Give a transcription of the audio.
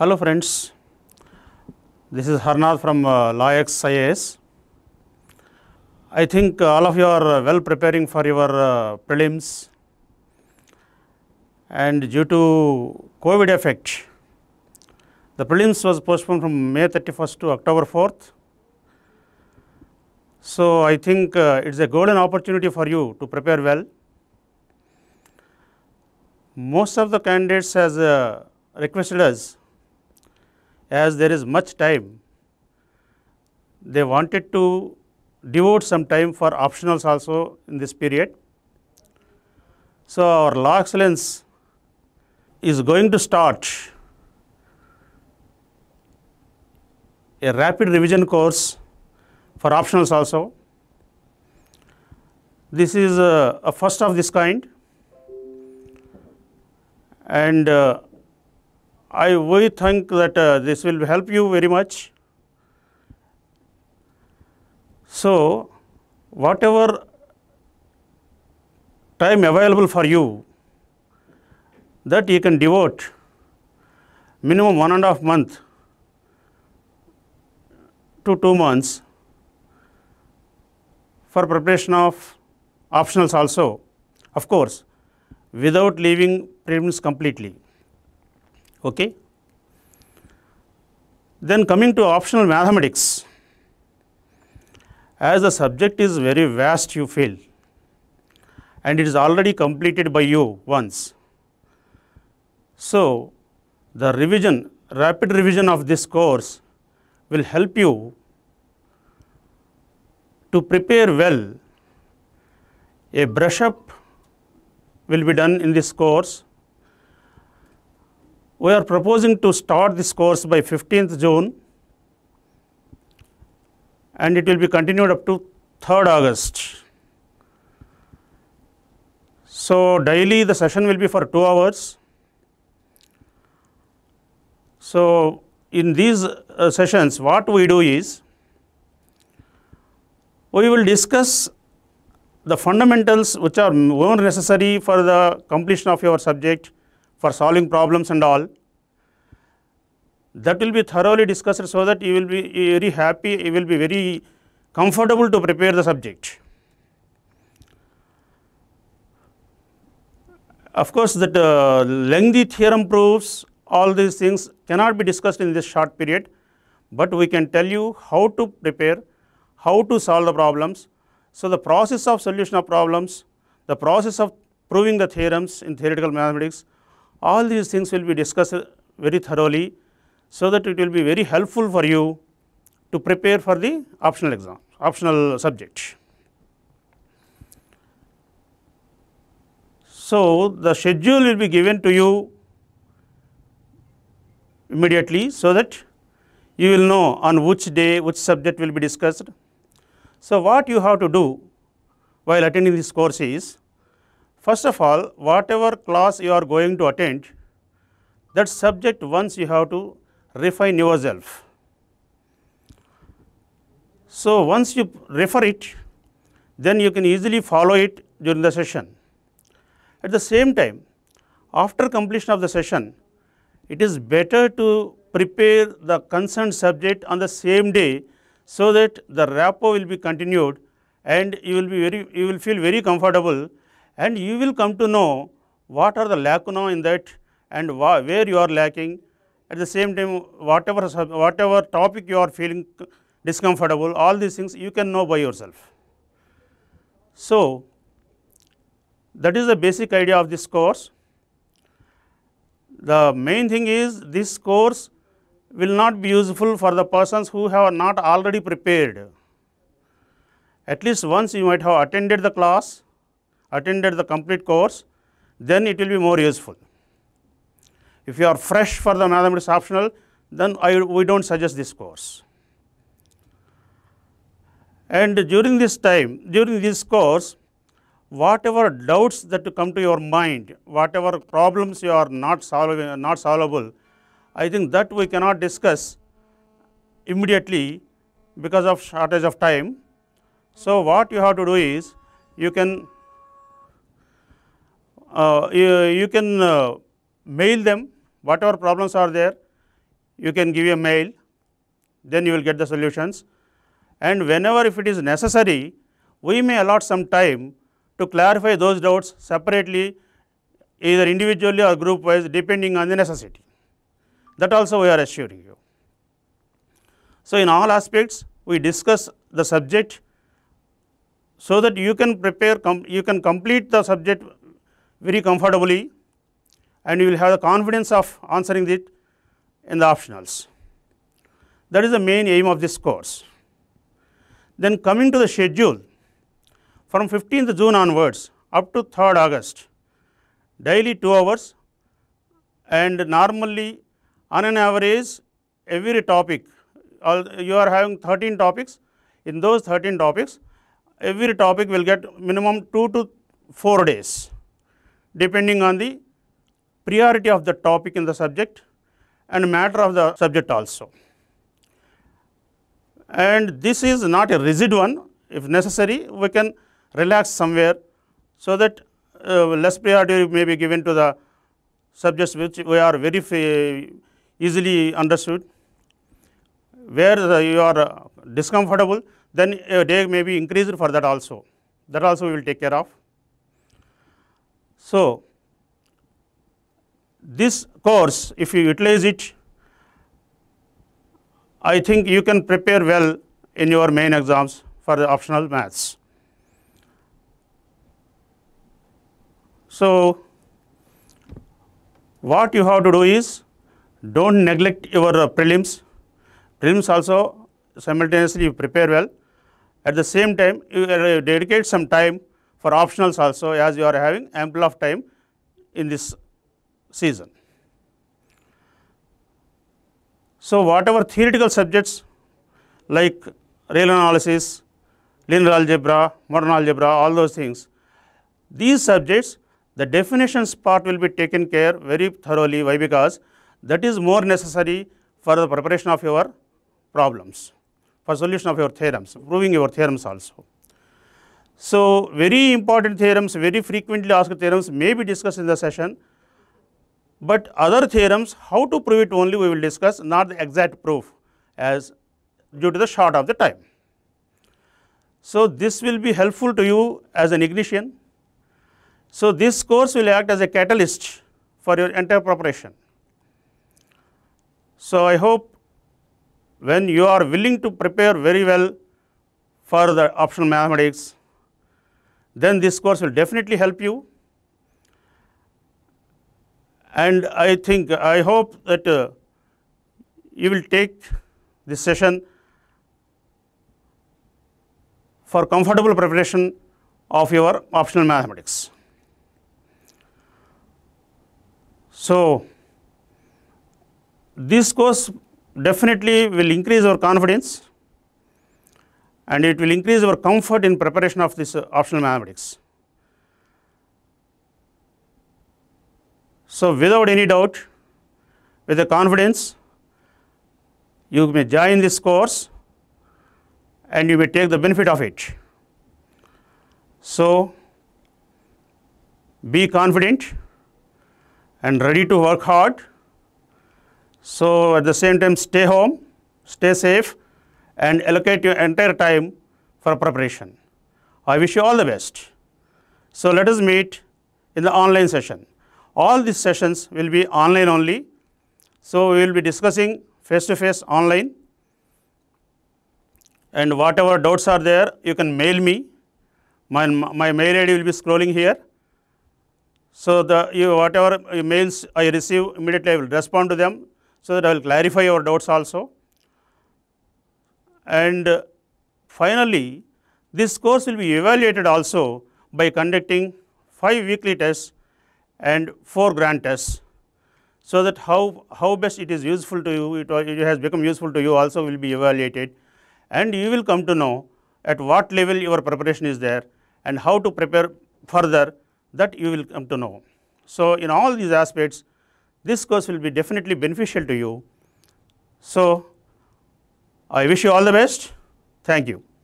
Hello friends, this is Haranadh from La IAS. I think all of you are well preparing for your prelims, and due to COVID effect, the prelims was postponed from May 31st to October 4th. So I think it's a golden opportunity for you to prepare well. Most of the candidates has requested us, as there is much time, they wanted to devote some time for optionals also in this period. So our La Excellence is going to start a rapid revision course for optionals also. This is a first of this kind, and we think that this will help you very much. So whatever time available for you, that you can devote minimum 1.5 months to 2 months for preparation of optionals also, of course, without leaving prelims completely. Okay. Then coming to optional mathematics, as the subject is very vast, you feel, and it is already completed by you once. So the revision, rapid revision of this course will help you to prepare well. A brush up will be done in this course. We are proposing to start this course by 15th June, and it will be continued up to 3rd August. So daily the session will be for 2 hours. So in these sessions, what we do is, we will discuss the fundamentals which are more necessary for the completion of your subject, for solving problems and all. That will be thoroughly discussed, so that you will be very happy, you will be very comfortable to prepare the subject. Of course, that lengthy theorem proofs, all these things cannot be discussed in this short period, but we can tell you how to prepare, how to solve the problems. So the process of solution of problems, the process of proving the theorems in theoretical mathematics, all these things will be discussed very thoroughly, so that it will be very helpful for you to prepare for the optional exam, optional subject. So the schedule will be given to you immediately, so that you will know on which day which subject will be discussed. So what you have to do while attending this course is, first of all, whatever class you are going to attend, that subject once you have to refine yourself. So once you refer it, then you can easily follow it during the session. At the same time, after completion of the session, it is better to prepare the concerned subject on the same day, so that the rapport will be continued, and you will feel very comfortable, and you will come to know what are the lacuna in that and where you are lacking. At the same time, whatever topic you are feeling discomfortable, all these things you can know by yourself. So that is the basic idea of this course. The main thing is, this course will not be useful for the persons who have not already prepared. At least once you might have attended the class, attended the complete course, then it will be more useful. If you are fresh for the mathematics optional, then we don't suggest this course. And during this time, during this course, whatever doubts that come to your mind, whatever problems you are not solvable, I think that we cannot discuss immediately because of shortage of time. So what you have to do is, you can mail them whatever problems are there. you can give a mail, then you will get the solutions. And whenever if it is necessary, we may allot some time to clarify those doubts separately, either individually or group wise, depending on the necessity. That also we are assuring you. So in all aspects we discuss the subject so that you can prepare, you can complete the subject very comfortably, and you will have the confidence of answering it in the optionals. That is the main aim of this course. Then coming to the schedule, from 15th June onwards up to 3rd August, daily 2 hours, and normally on an average every topic, you are having 13 topics. In those 13 topics, every topic will get minimum 2 to 4 days, depending on the priority of the topic in the subject and matter of the subject also. And this is not a rigid one. If necessary, we can relax somewhere so that less priority may be given to the subjects which we are very easily understood. Where you are discomfortable, then a day may be increased for that also. That also we will take care of. So this course, if you utilize it, I think you can prepare well in your main exams for the optional maths. So what you have to do is, don't neglect your prelims. Prelims also simultaneously you prepare well. At the same time, you dedicate some time for optionals also, as you are having ample of time in this season. So whatever theoretical subjects like real analysis, linear algebra, modern algebra, all those things, these subjects, the definitions part will be taken care very thoroughly. Why? Because that is more necessary for the preparation of your problems, for solution of your theorems, proving your theorems also. So very important theorems, very frequently asked theorems may be discussed in the session, but other theorems, how to prove it only we will discuss, not the exact proof, as due to the short of the time. So this will be helpful to you as an ignition. So this course will act as a catalyst for your entire preparation. So I hope when you are willing to prepare very well for the optional mathematics, then this course will definitely help you. And I hope that you will take this session for comfortable preparation of your optional mathematics. So this course definitely will increase our confidence, and it will increase our comfort in preparation of this optional mathematics. So without any doubt, with the confidence, you may join this course and you may take the benefit of it. So be confident and ready to work hard. So at the same time, stay home, stay safe, and allocate your entire time for preparation. I wish you all the best. So let us meet in the online session. All these sessions will be online only. So we will be discussing face-to-face online. And whatever doubts are there, you can mail me. My mail ID will be scrolling here. So whatever mails I receive, immediately I will respond to them, so that I will clarify your doubts also. And finally, this course will be evaluated also by conducting 5 weekly tests and 4 grand tests, so that how best it is useful to you, it has become useful to you also will be evaluated, and you will come to know at what level your preparation is there and how to prepare further, that you will come to know. So in all these aspects, this course will be definitely beneficial to you. So I wish you all the best. Thank you.